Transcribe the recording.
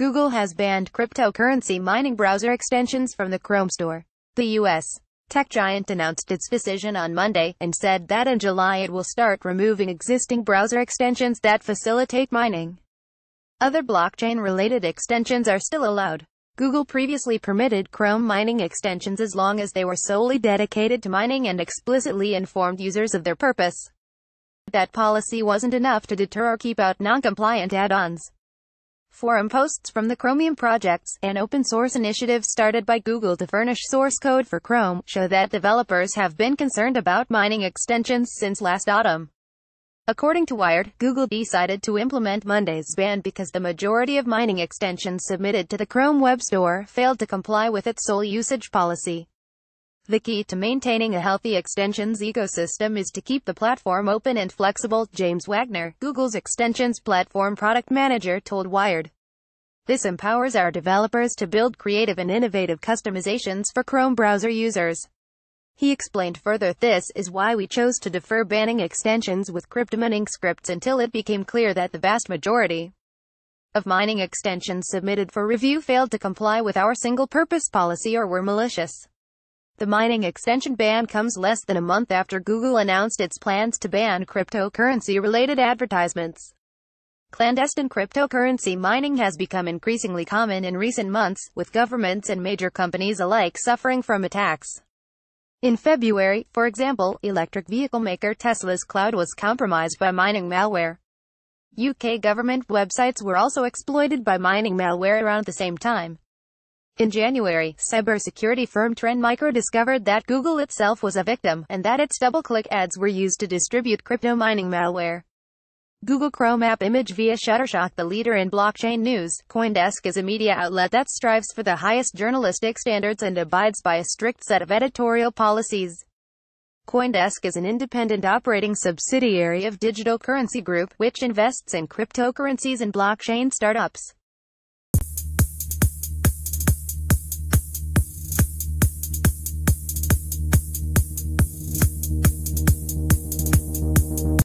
Google has banned cryptocurrency mining browser extensions from the Chrome store. The U.S. tech giant announced its decision on Monday, and said that in July it will start removing existing browser extensions that facilitate mining. Other blockchain-related extensions are still allowed. Google previously permitted Chrome mining extensions as long as they were solely dedicated to mining and explicitly informed users of their purpose. That policy wasn't enough to deter or keep out non-compliant add-ons. Forum posts from the Chromium projects, an open-source initiative started by Google to furnish source code for Chrome, show that developers have been concerned about mining extensions since last autumn. According to Wired, Google decided to implement Monday's ban because the majority of mining extensions submitted to the Chrome Web Store failed to comply with its sole usage policy. The key to maintaining a healthy extensions ecosystem is to keep the platform open and flexible, James Wagner, Google's Extensions Platform Product Manager, told Wired. This empowers our developers to build creative and innovative customizations for Chrome browser users. He explained further, this is why we chose to defer banning extensions with cryptomining scripts until it became clear that the vast majority of mining extensions submitted for review failed to comply with our single-purpose policy or were malicious. The mining extension ban comes less than a month after Google announced its plans to ban cryptocurrency-related advertisements. Clandestine cryptocurrency mining has become increasingly common in recent months, with governments and major companies alike suffering from attacks. In February, for example, electric vehicle maker Tesla's cloud was compromised by mining malware. UK government websites were also exploited by mining malware around the same time. In January, cybersecurity firm Trend Micro discovered that Google itself was a victim, and that its double-click ads were used to distribute crypto mining malware. Google Chrome app image via Shutterstock. The leader in blockchain news, Coindesk is a media outlet that strives for the highest journalistic standards and abides by a strict set of editorial policies. Coindesk is an independent operating subsidiary of Digital Currency Group, which invests in cryptocurrencies and blockchain startups.